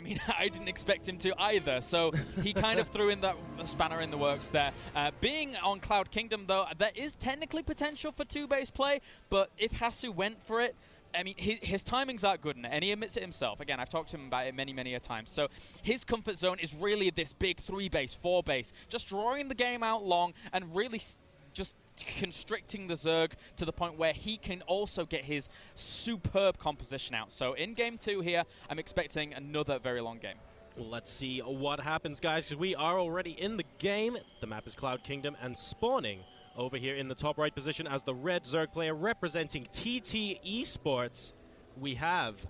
I mean, I didn't expect him to either, so he kind of threw in that spanner in the works there. Being on Cloud Kingdom, though, there is technically potential for two-base play, but if Hasu went for it, I mean, his timings aren't good, and he admits it himself. Again, I've talked to him about it many, many a time. So his comfort zone is really this big three-base, four-base, just drawing the game out long and really just constricting the Zerg to the point where he can also get his superb composition out. So in game two here, I'm expecting another very long game. Well, let's see what happens, guys, because we are already in the game. The map is Cloud Kingdom and spawning over here in the top right position as the red Zerg player representing TT esports, we have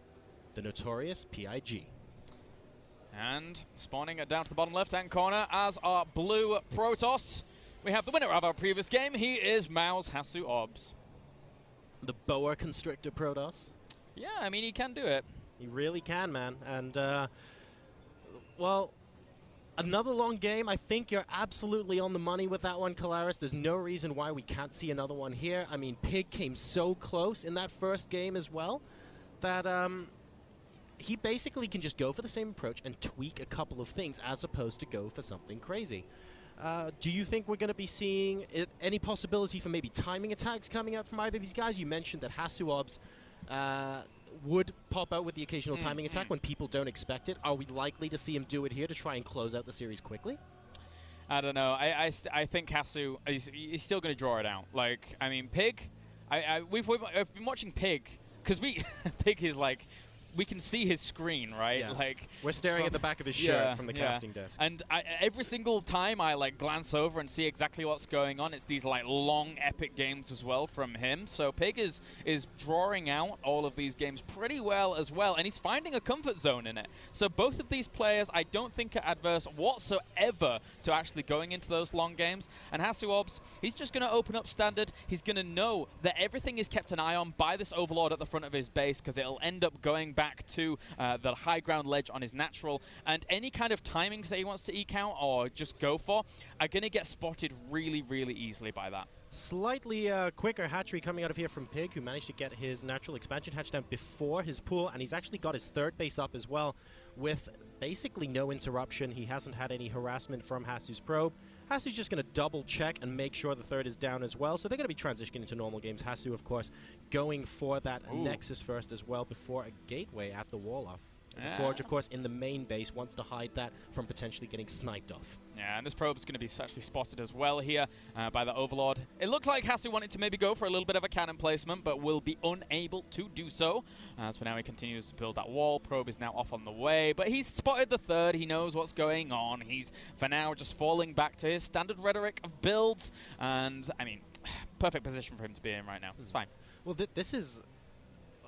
the notorious Pig. And spawning down to the bottom left-hand corner as our blue Protoss, we have the winner of our previous game. He is Mao's HasuObs. The boa constrictor Protoss? Yeah, I mean, he can do it. He really can, man. And, well, another long game. I think you're absolutely on the money with that one, Kolaris. There's no reason why we can't see another one here. I mean, Pig came so close in that first game as well that he basically can just go for the same approach and tweak a couple of things as opposed to go for something crazy. Do you think we're going to be seeing any possibility for maybe timing attacks coming out from either of these guys? You mentioned that HasuObs would pop out with the occasional timing attack when people don't expect it. Are we likely to see him do it here to try and close out the series quickly? I don't know. I think Hasu is still going to draw it out. Like, I mean, Pig, I've been watching Pig because Pig is like, we can see his screen, right? Yeah. Like we're staring at the back of his shirt from the casting desk. And every single time I like glance over and see exactly what's going on, it's these like long epic games as well from him. So Pig is drawing out all of these games pretty well as well, and he's finding a comfort zone in it. So both of these players I don't think are adverse whatsoever to actually going into those long games. And HasuObs, he's just going to open up standard. He's going to know that everything is kept an eye on by this Overlord at the front of his base because it'll end up going back to the high ground ledge on his natural, and any kind of timings that he wants to eke out or just go for are going to get spotted really, really easily by that. Slightly quicker hatchery coming out of here from Pig, who managed to get his natural expansion hatch down before his pool, and he's actually got his third base up as well with basically no interruption. He hasn't had any harassment from Hasu's probe. Hasu's just going to double check and make sure the third is down as well. So they're going to be transitioning into normal games. Hasu, of course, going for that Nexus first as well before a gateway at the wall off. Yeah. The Forge, of course, in the main base wants to hide that from potentially getting sniped off. Yeah, and this probe is going to be actually spotted as well here by the Overlord. It looked like Hasu wanted to maybe go for a little bit of a cannon placement, but will be unable to do so. So now he continues to build that wall. Probe is now off on the way, but he's spotted the third. He knows what's going on. He's, for now, just falling back to his standard rhetoric of builds. And, I mean, perfect position for him to be in right now. It's fine. Well, this is...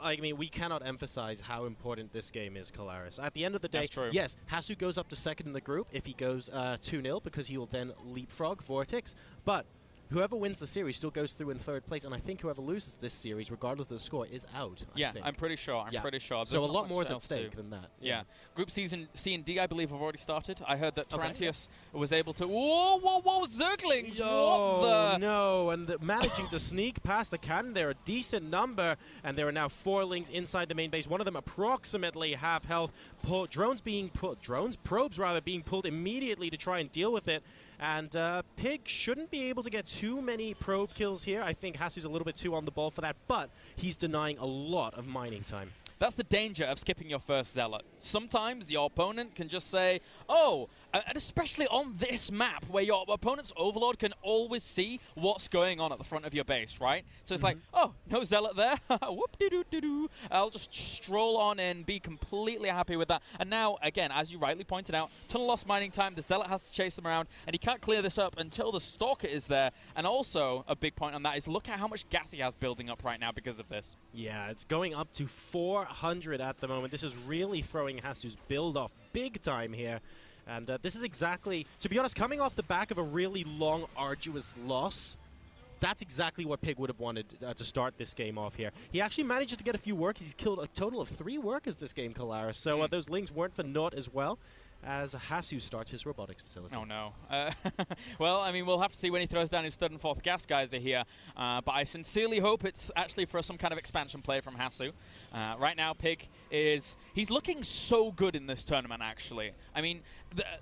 I mean, we cannot emphasize how important this game is, Kolaris. At the end of the day, yes, Hasu goes up to second in the group if he goes 2-0 because he will then leapfrog Vortix. But whoever wins the series still goes through in third place, and I think whoever loses this series, regardless of the score, is out. Yeah, I think. I'm pretty sure. I'm pretty sure. So a lot more is at stake than that. Yeah. Group C and D, I believe, have already started. I heard that Tarantius was able to... Whoa, whoa, whoa, Zerglings! Oh, what the... no, and managing to sneak past the cannon. They're a decent number, and there are now fourlings inside the main base. One of them approximately half health. Probes being pulled immediately to try and deal with it. And Pig shouldn't be able to get too many probe kills here. I think Hasu's a little bit too on the ball for that, but he's denying a lot of mining time. That's the danger of skipping your first Zealot. Sometimes your opponent can just say, oh, and especially on this map where your opponent's Overlord can always see what's going on at the front of your base, right? So it's like, oh, no Zealot there. Whoop-de-doo-de-doo. I'll just stroll on in, be completely happy with that. And now, again, as you rightly pointed out, tunnel lost mining time. The Zealot has to chase them around, and he can't clear this up until the Stalker is there. And also, a big point on that is look at how much gas he has building up right now because of this. Yeah, it's going up to 400 at the moment. This is really throwing Hasu's build off big time here. And this is exactly, to be honest, coming off the back of a really long, arduous loss, that's exactly what Pig would have wanted to start this game off here. He actually managed to get a few workers. He's killed a total of 3 workers this game, Kolaris. So those links weren't for naught as well, as Hasu starts his robotics facility. Oh, no. Well, I mean, we'll have to see when he throws down his third and fourth gas geyser here, but I sincerely hope it's actually for some kind of expansion play from Hasu. Right now, Pig is he's looking so good in this tournament, actually. I mean,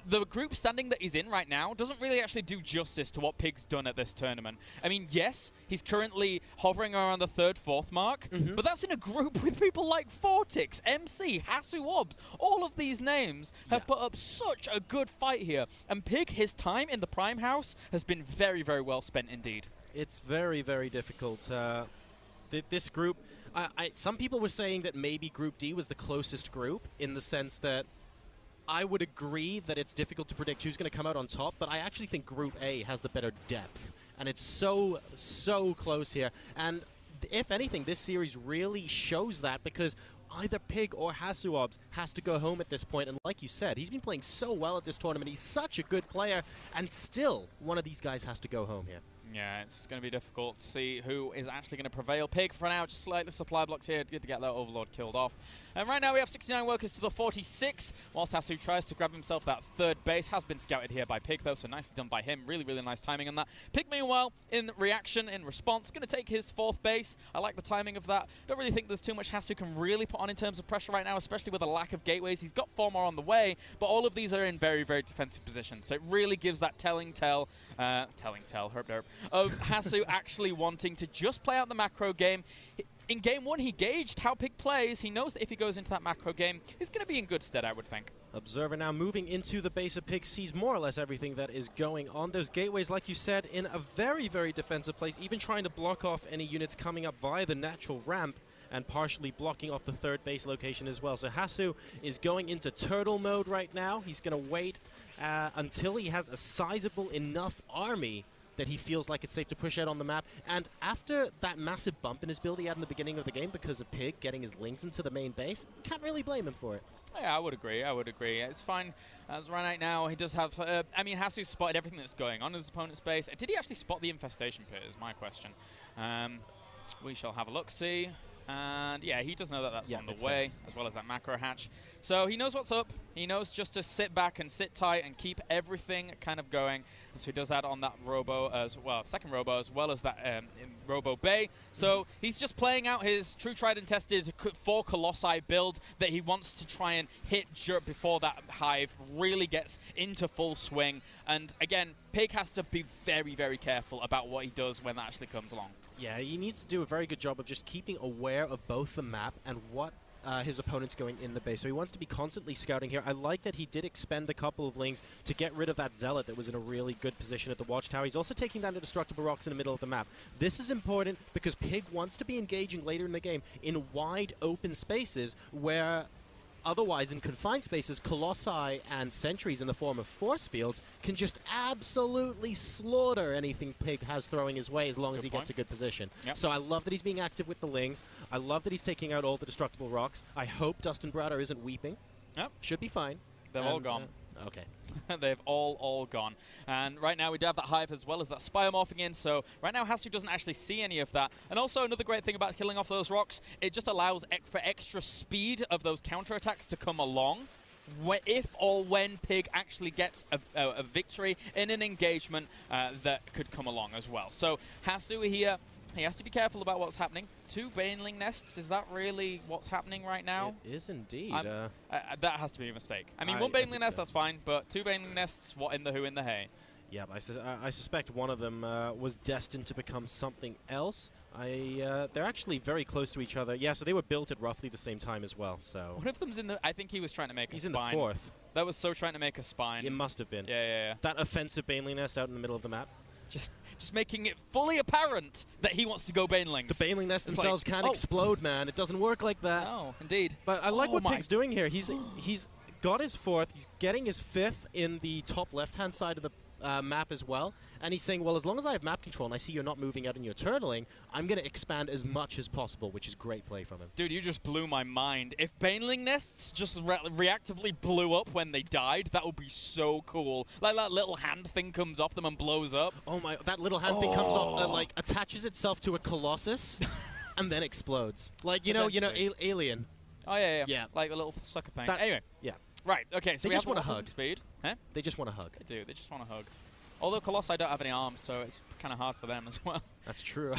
the group standing that he's in right now doesn't really actually do justice to what Pig's done at this tournament. I mean, yes, he's currently hovering around the third, fourth mark, but that's in a group with people like Vortix, MC, HasuObs. All of these names have put up such a good fight here. And Pig, his time in the Prime House has been very, very well spent indeed. It's very, very difficult. This group, some people were saying that maybe Group D was the closest group in the sense that I would agree that it's difficult to predict who's going to come out on top, but I actually think Group A has the better depth. And it's so, so close here. And if anything, this series really shows that because either Pig or HasuObs has to go home at this point. And like you said, he's been playing so well at this tournament. He's such a good player. And still, one of these guys has to go home here. Yeah, it's going to be difficult to see who is actually going to prevail. Pig, for now, just slightly supply blocks here. Good to get that Overlord killed off. And right now we have 69 workers to the 46, whilst Hasu tries to grab himself that third base. Has been scouted here by Pig, though, so nicely done by him. Really, really nice timing on that. Pig, meanwhile, in reaction, in response, going to take his fourth base. I like the timing of that. Don't really think there's too much Hasu can really put on in terms of pressure right now, especially with a lack of gateways. He's got four more on the way, but all of these are in very, very defensive positions. So it really gives that telling tell, herp-derp, of Hasu actually wanting to just play out the macro game. In game one, he gauged how Pig plays. He knows that if he goes into that macro game, he's going to be in good stead, I would think. Observer now moving into the base of Pig, sees more or less everything that is going on. Those gateways, like you said, in a very, very defensive place, even trying to block off any units coming up via the natural ramp and partially blocking off the third base location as well. So Hasu is going into turtle mode right now. He's going to wait until he has a sizable enough army that he feels like it's safe to push out on the map. And after that massive bump in his build he had in the beginning of the game because of Pig getting his links into the main base, can't really blame him for it. Yeah, I would agree, I would agree. It's fine. As right now, he does have... I mean, Hasu spotted everything that's going on in his opponent's base. Did he actually spot the infestation pit is my question. We shall have a look-see. And yeah, he does know that that's on the way, as well as that macro hatch. So he knows what's up. He knows just to sit back and sit tight and keep everything kind of going. So he does that on that robo as well, second robo, as well as that robo bay. So he's just playing out his true tried and tested four Colossi build that he wants to try and hit before that hive really gets into full swing. And again, Pig has to be very, very careful about what he does when that actually comes along. Yeah, he needs to do a very good job of just keeping aware of both the map and what his opponent's going in the base. So he wants to be constantly scouting here. I like that he did expend a couple of links to get rid of that Zealot that was in a really good position at the Watchtower. He's also taking down the Destructible Rocks in the middle of the map. This is important because Pig wants to be engaging later in the game in wide open spaces where otherwise in confined spaces, Colossi and sentries in the form of force fields can just absolutely slaughter anything Pig has throwing his way as long as he gets a good position. Yep. So I love that he's being active with the lings. I love that he's taking out all the destructible rocks. I hope Dustin Browder isn't weeping. Yep. Should be fine. They're all gone. Okay. They've all gone. And right now we do have that hive as well as that biomorphing in, so right now Hasu doesn't actually see any of that. And also another great thing about killing off those rocks, it just allows for extra speed of those counterattacks to come along if or when Pig actually gets a victory in an engagement that could come along as well. So Hasu here, he has to be careful about what's happening. Two Baneling nests, is that really what's happening right now? It is indeed. That has to be a mistake. I mean, one Baneling nest, that's fine, but two Baneling nests, what in the who in the hay? Yeah, I suspect one of them was destined to become something else. They're actually very close to each other. Yeah, so they were built at roughly the same time as well, so... One of them's in the... I think he was trying to make a spine. He's in the fourth. That was so trying to make a spine. It must have been. Yeah, yeah, yeah. That offensive Baneling nest out in the middle of the map. Just making it fully apparent that he wants to go Banelings. The Baneling nests themselves like, can't explode, man. It doesn't work like that. No, indeed. But I like what Pig's doing here. He's got his fourth. He's getting his fifth in the top left-hand side of the map as well. And he's saying, well, as long as I have map control and I see you're not moving out and you're turtling, I'm going to expand as much as possible, which is great play from him. Dude, you just blew my mind. If Baneling nests just reactively blew up when they died, that would be so cool. Like that little hand thing comes off them and blows up. Oh my, that little hand thing comes off and like attaches itself to a Colossus and then explodes. Like, you know, Alien. Oh, yeah, yeah. Yeah. Like a little sucker thing. Anyway. Yeah. Right, okay, so they we just have a lot of husband speed. Huh? They just want a hug. They do, they just want a hug. Although Colossi don't have any arms, so it's kind of hard for them as well. That's true.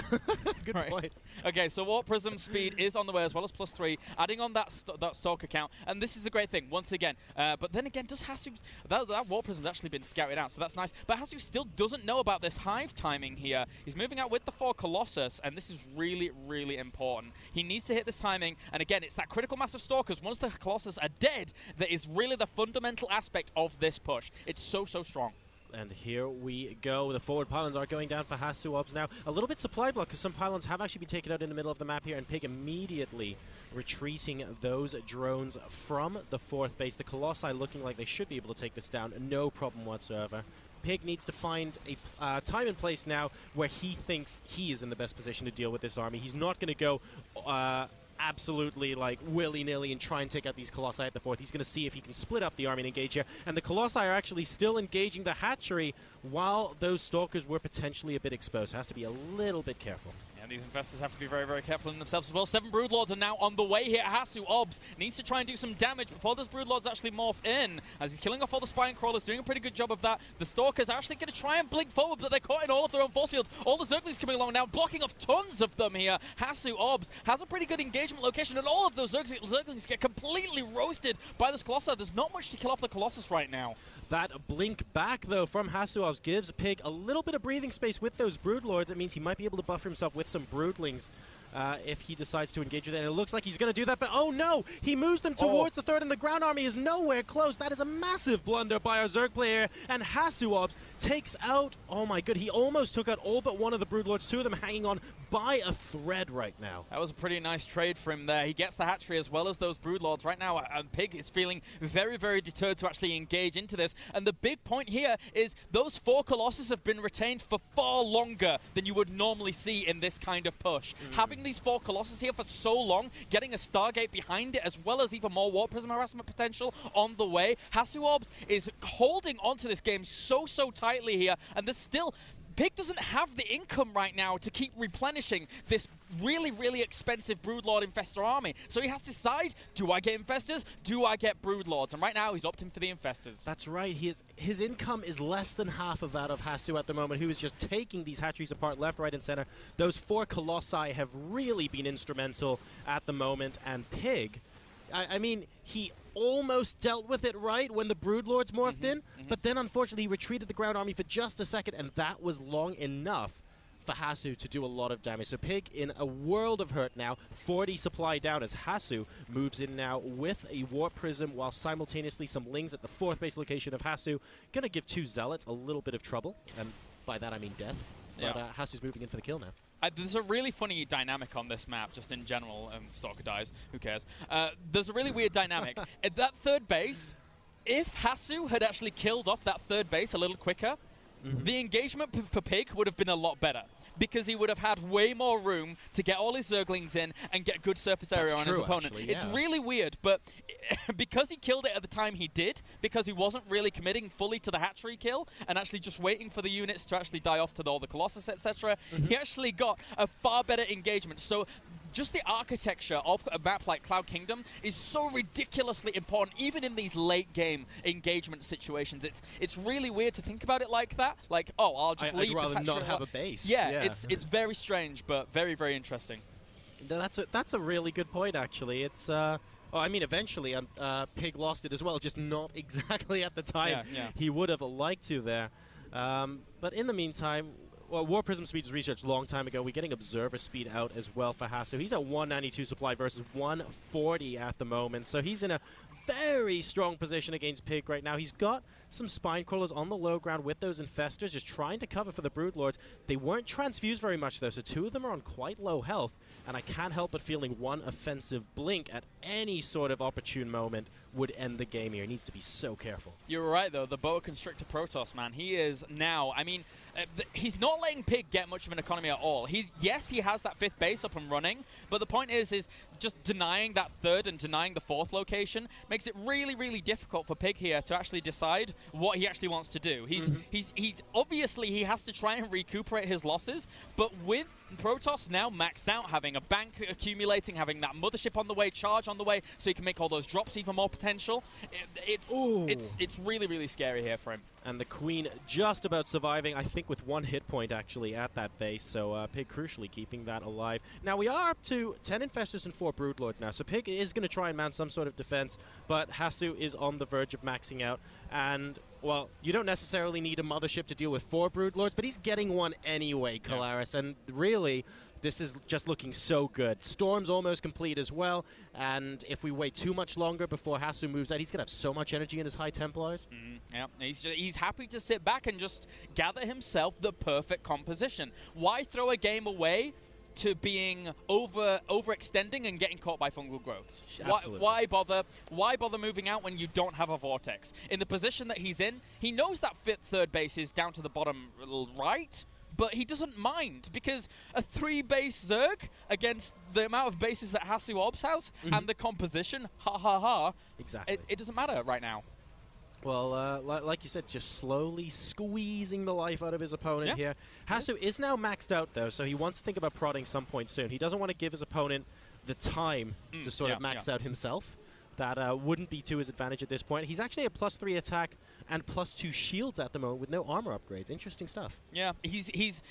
Good point. Okay, so Warp Prism speed is on the way as well as +3, adding on that Stalker count. And this is the great thing, once again. But then again, does Hasu... That Warp Prism's actually been scouted out, so that's nice. But Hasu still doesn't know about this Hive timing here. He's moving out with the 4 Colossus, and this is really, really important. He needs to hit this timing, and again, it's that critical mass of Stalkers. Once the Colossus are dead, that is really the fundamental aspect of this push. It's so, so strong. And here we go. The forward pylons are going down for HasuObs now. A little bit supply block, because some pylons have actually been taken out in the middle of the map here, and Pig immediately retreating those drones from the fourth base. The Colossi looking like they should be able to take this down. No problem whatsoever. Pig needs to find a time and place now where he thinks he is in the best position to deal with this army. He's not going to go... absolutely, like, willy-nilly and try and take out these Colossi at the fourth. He's going to see if he can split up the army and engage here. And the Colossi are actually still engaging the hatchery while those Stalkers were potentially a bit exposed. Has to be a little bit careful. And these investors have to be very, very careful in themselves as well. 7 Broodlords are now on the way here. HasuObs needs to try and do some damage before those Broodlords actually morph in. As he's killing off all the Spine Crawlers, doing a pretty good job of that. The Stalkers are actually going to try and blink forward, but they're caught in all of their own force fields. All the Zerglings coming along now, blocking off tons of them here. HasuObs has a pretty good engagement location, and all of those Zerglings get completely roasted by this Colossus. There's not much to kill off the Colossus right now. That blink back, though, from HasuObs gives Pig a little bit of breathing space with those Broodlords. It means he might be able to buffer himself with some Broodlings if he decides to engage with it. And it looks like he's going to do that, but oh no! He moves them towards the third, and the ground army is nowhere close. That is a massive blunder by our Zerg player, and HasuObs takes out... Oh my good, he almost took out all but one of the Broodlords, 2 of them hanging on by a thread right now. That was a pretty nice trade for him there. He gets the hatchery as well as those Broodlords right now, and Pig is feeling very, very deterred to actually engage into this. And the big point here is those 4 Colossus have been retained for far longer than you would normally see in this kind of push. Having these 4 Colossus here for so long, getting a Stargate behind it, as well as even more Warp Prism harassment potential on the way. HasuObs is holding onto this game so, so tightly here, and there's still... Pig doesn't have the income right now to keep replenishing this really, really expensive Broodlord Infestor army. So he has to decide, do I get Infestors? Do I get Broodlords? And right now, he's opting for the Infestors. That's right. He is, his income is less than half of that of Hasu at the moment, who is just taking these hatcheries apart left, right, and center. Those 4 Colossi have really been instrumental at the moment, and Pig... I mean, he almost dealt with it right when the Broodlords morphed in, but then unfortunately he retreated the ground army for just a second, and that was long enough for Hasu to do a lot of damage. So Pig in a world of hurt now, 40 supply down as Hasu moves in now with a Warp Prism while simultaneously some Lings at the fourth base location of Hasu. Gonna give 2 Zealots a little bit of trouble, and by that I mean death. But Hasu's moving in for the kill now. There's a really funny dynamic on this map, just in general. Stalker dies, who cares? There's a really weird dynamic. At that third base, if Hasu had actually killed off that third base a little quicker, the engagement for Pig would have been a lot better, because he would have had way more room to get all his Zerglings in and get good surface area on his opponent. It's really weird, but because he killed it at the time he did, because he wasn't really committing fully to the hatchery kill and actually just waiting for the units to actually die off to all the Colossus, etc., he actually got a far better engagement. So just the architecture of a map like Cloud Kingdom is so ridiculously important, even in these late-game engagement situations. It's really weird to think about it like that. Like, oh, I'll just leave. I'd rather not have a base. Yeah, it's very strange, but very, very interesting. That's a really good point, actually. It's I mean, eventually Pig lost it as well, just not exactly at the time he would have liked to there. But in the meantime... Well, War Prism speed was researched a long time ago. We're getting Observer speed out as well for Hasu. He's at 192 supply versus 140 at the moment, so he's in a very strong position against Pig right now. He's got some Spine Crawlers on the low ground with those Infestors, just trying to cover for the Broodlords. They weren't transfused very much, though, so 2 of them are on quite low health, and I can't help but feeling one offensive blink at any sort of opportune moment would end the game here. He needs to be so careful. You're right, though. The Boa Constrictor Protoss, man, he is now... I mean... he's not letting Pig get much of an economy at all. Yes, he has that fifth base up and running, but the point is just denying that third and denying the fourth location makes it really, really difficult for Pig here to actually decide what he actually wants to do. He's obviously he has to try and recuperate his losses, but with Protoss now maxed out, having a bank accumulating, having that mothership on the way, charge on the way, so he can make all those drops even more potential. It's really, really scary here for him. And the Queen just about surviving, I think, with one hit point, actually, at that base. So Pig crucially keeping that alive. Now, we are up to 10 Infestors and 4 Broodlords now. So Pig is going to try and mount some sort of defense, but Hasu is on the verge of maxing out. And, well, you don't necessarily need a mothership to deal with 4 Broodlords, but he's getting one anyway, Kolaris. Yeah. And really, this is just looking so good. Storm's almost complete as well. And if we wait too much longer before Hasu moves out, he's going to have so much energy in his High Templars. Yeah, he's happy to sit back and just gather himself the perfect composition. Why throw a game away to being overextending and getting caught by fungal growths? Why bother? Why bother moving out when you don't have a Vortix? In the position that he's in, he knows that third base is down to the bottom right, but he doesn't mind, because a 3-base Zerg against the amount of bases that HasuObs has and the composition, exactly. It doesn't matter right now. Well, like you said, just slowly squeezing the life out of his opponent here. Hasu is now maxed out, though, so he wants to think about prodding some point soon. He doesn't want to give his opponent the time to sort of max out himself. That wouldn't be to his advantage at this point. He's actually at +3 attack and +2 shields at the moment with no armor upgrades. Interesting stuff. Yeah, he's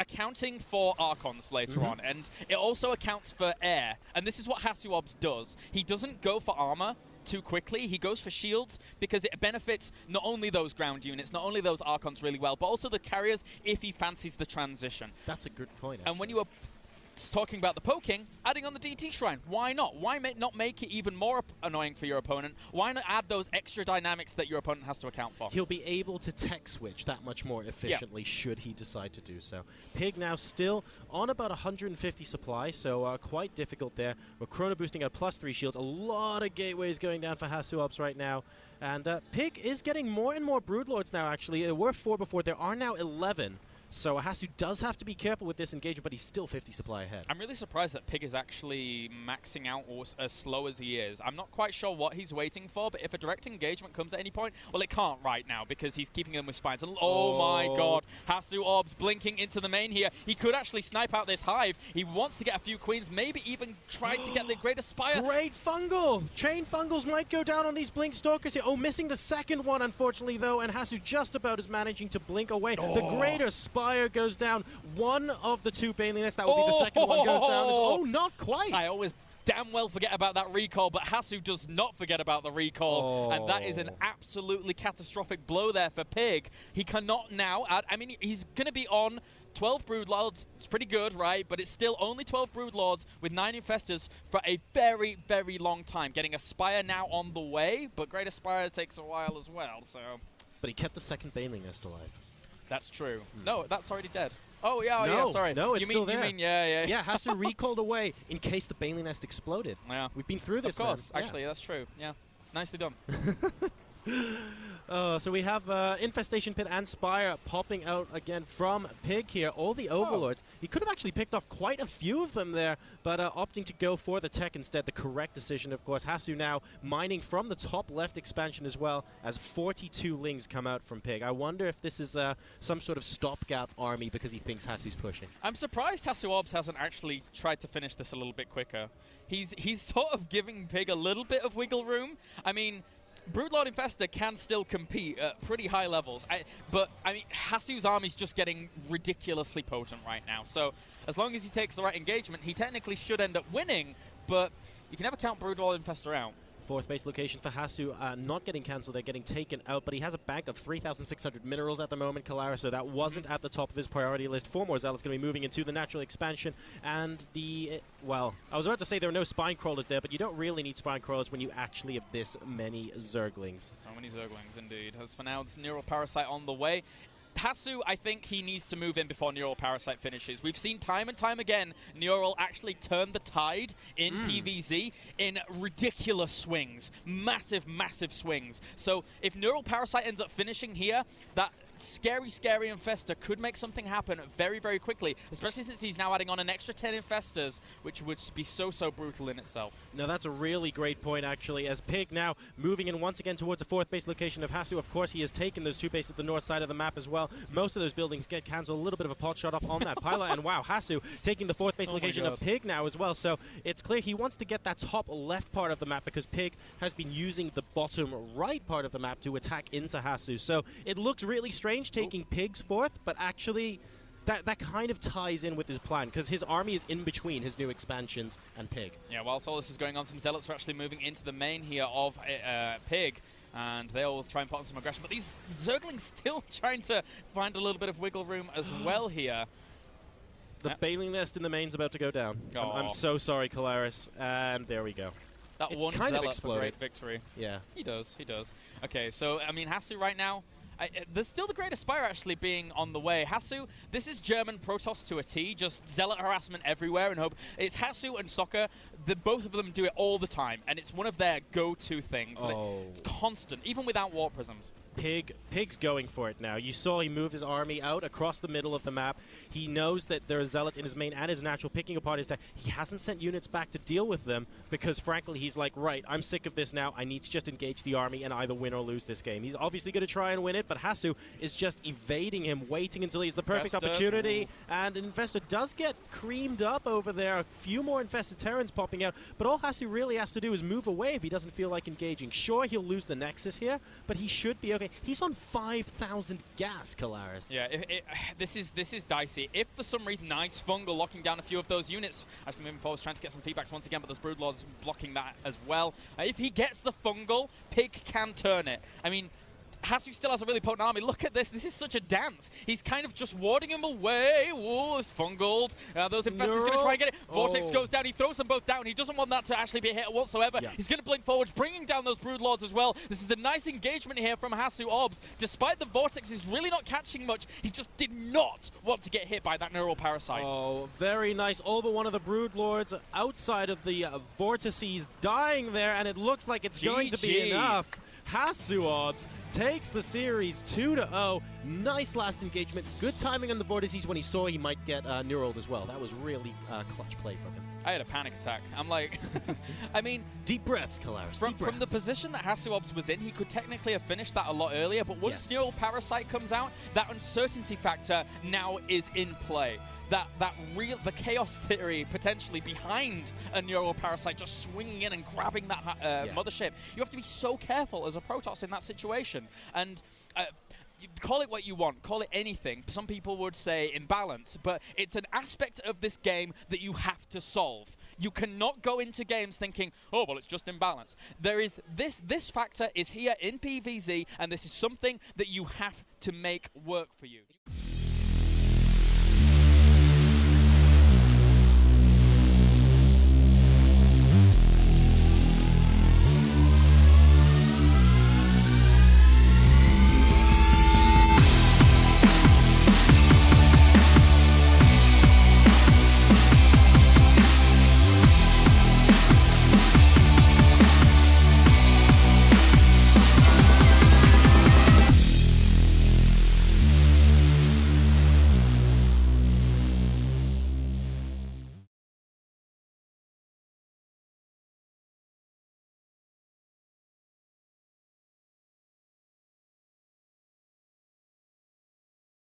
accounting for Archons later on, and it also accounts for air. And this is what HasuObs does. He doesn't go for armor too quickly. He goes for shields because it benefits not only those ground units, not only those Archons really well, but also the carriers if he fancies the transition. That's a good point, actually. And when you were talking about the poking, adding on the DT Shrine. Why not? Why not make it even more annoying for your opponent? Why not add those extra dynamics that your opponent has to account for? He'll be able to tech switch that much more efficiently should he decide to do so. Pig now still on about 150 supply, so quite difficult there. We're chrono boosting at +3 shields. A lot of gateways going down for HasuObs right now. And Pig is getting more and more Broodlords now, actually. There were 4 before. There are now 11. So Hasu does have to be careful with this engagement, but he's still 50 supply ahead. I'm really surprised that Pig is actually maxing out as slow as he is. I'm not quite sure what he's waiting for, but if a direct engagement comes at any point, well, it can't right now because he's keeping them with spines. And oh my god, HasuObs blinking into the main here. He could actually snipe out this hive. He wants to get a few queens, maybe even try to get the Great Aspire. Great fungal! Chain fungals might go down on these blink stalkers here. Oh, missing the second one, unfortunately, though, and Hasu just about is managing to blink away. Oh. The Great Aspire goes down. One of the 2 Banelings, that would be the second one, goes down. Oh, not quite. I always damn well forget about that recall, but Hasu does not forget about the recall. And that is an absolutely catastrophic blow there for Pig. He cannot now add, I mean, he's going to be on 12 Broodlords. It's pretty good, right? But it's still only 12 Broodlords with 9 Infestors for a very, very long time. Getting Aspire now on the way, but Great Aspire takes a while as well, so. But he kept the second Baneling nest alive. That's true. No, that's already dead. Oh, yeah, yeah, sorry. No, it's still there. You mean, yeah. Hasu recalled away in case the Baneling nest exploded. Yeah. We've been through this, Of course, actually, that's true. Yeah. Nicely done. So we have Infestation Pit and Spire popping out again from Pig here. All the Overlords. He could have actually picked off quite a few of them there, but opting to go for the tech instead. The correct decision, of course. Hasu now mining from the top left expansion as well, as 42 Lings come out from Pig. I wonder if this is some sort of stopgap army because he thinks Hasu's pushing. I'm surprised HasuObs hasn't actually tried to finish this a little bit quicker. He's sort of giving Pig a little bit of wiggle room. I mean, Broodlord Infestor can still compete at pretty high levels, but I mean, Hasu's army's just getting ridiculously potent right now. So as long as he takes the right engagement, he technically should end up winning, but you can never count Broodlord Infestor out. Fourth base location for Hasu, not getting cancelled, they're getting taken out, but he has a bank of 3,600 minerals at the moment, Kolaris, so that wasn't at the top of his priority list. 4 more Zealots going to be moving into the natural expansion, and the, well, I was about to say there are no spine crawlers there, but you don't really need spine crawlers when you actually have this many Zerglings. So many Zerglings, indeed. As for now, it's Neural Parasite on the way. Hasu, I think he needs to move in before Neural Parasite finishes. We've seen time and time again Neural actually turn the tide in PvZ in ridiculous swings. Massive, massive swings. So if Neural Parasite ends up finishing here, that Scary Infester could make something happen very quickly, especially since he's now adding on an extra 10 Infestors, which would be so brutal in itself. No, that's a really great point, actually, as Pig now moving in once again towards the fourth base location of Hasu. Of course, he has taken those two bases at the north side of the map as well. Most of those buildings get cancelled. A little bit of a pot shot off on that pilot, and wow, Hasu taking the fourth base location of Pig now as well, so it's clear he wants to get that top left part of the map because Pig has been using the bottom right part of the map to attack into Hasu. So it looks really strange taking Pig's fourth, but actually that kind of ties in with his plan because his army is in between his new expansions and Pig. Yeah, whilst all this is going on, some Zealots are actually moving into the main here of Pig, and they'll try and put on some aggression, but these Zerglings still trying to find a little bit of wiggle room as well here. The bailing nest in the main's about to go down. I'm so sorry, Kolaris, and there we go. That one kind of exploded. A great victory. Yeah. He does. Okay, so, I mean, Hasu right now, there's still the Great Aspire actually being on the way. Hasu, this is German Protoss to a T, just zealot harassment everywhere and hope. It's Hasu and Sokka, both of them do it all the time, and it's one of their go-to things. Oh. It's constant, even without Warp Prisms. Pig's going for it now. You saw he move his army out across the middle of the map. He knows that there are zealots in his main and his natural picking apart his deck. He hasn't sent units back to deal with them because, frankly, he's like, right, I'm sick of this now. I need to just engage the army and either win or lose this game. He's obviously going to try and win it, but Hasu is just evading him, waiting until he's the perfect opportunity. And an Infestor does get creamed up over there. A few more Infestor Terrans popping out, but all Hasu really has to do is move away if he doesn't feel like engaging. Sure, he'll lose the Nexus here, but he should be okay. He's on 5,000 gas, Kolaris. Yeah, this is dicey. If for some reason, nice fungal locking down a few of those units. Actually, moving forward, trying to get some feedbacks once again, but those Broodlords blocking that as well. If he gets the fungal, Pig can turn it. I mean, Hasu still has a really potent army. Look at this. This is such a dance. He's kind of just warding him away. Whoa, it's fungled. Those Infestors going to try and get it. Vortix goes down. He throws them both down. He doesn't want that to actually be a hit whatsoever. Yeah. He's going to blink forwards, bringing down those Broodlords as well. This is a nice engagement here from HasuObs. Despite the Vortix, he's really not catching much. He just did not want to get hit by that Neural Parasite. Oh, very nice. All but one of the Broodlords outside of the vortices dying there, and it looks like it's going to be enough. HasuObs takes the series 2-0. Nice last engagement. Good timing on the vortices when he saw he might get Neuraled as well. That was really clutch play from him. I had a panic attack. I'm like, I mean, deep breaths, Kolaris. From the position that HasuObs was in, he could technically have finished that a lot earlier. But once Neural Parasite comes out, that uncertainty factor now is in play. The chaos theory potentially behind a Neural Parasite just swinging in and grabbing that mothership. You have to be so careful as a Protoss in that situation. And call it what you want, call it anything. Some people would say imbalance, but it's an aspect of this game that you have to solve. You cannot go into games thinking, oh, well, it's just imbalance. There is this factor is here in PvZ, and this is something that you have to make work for you.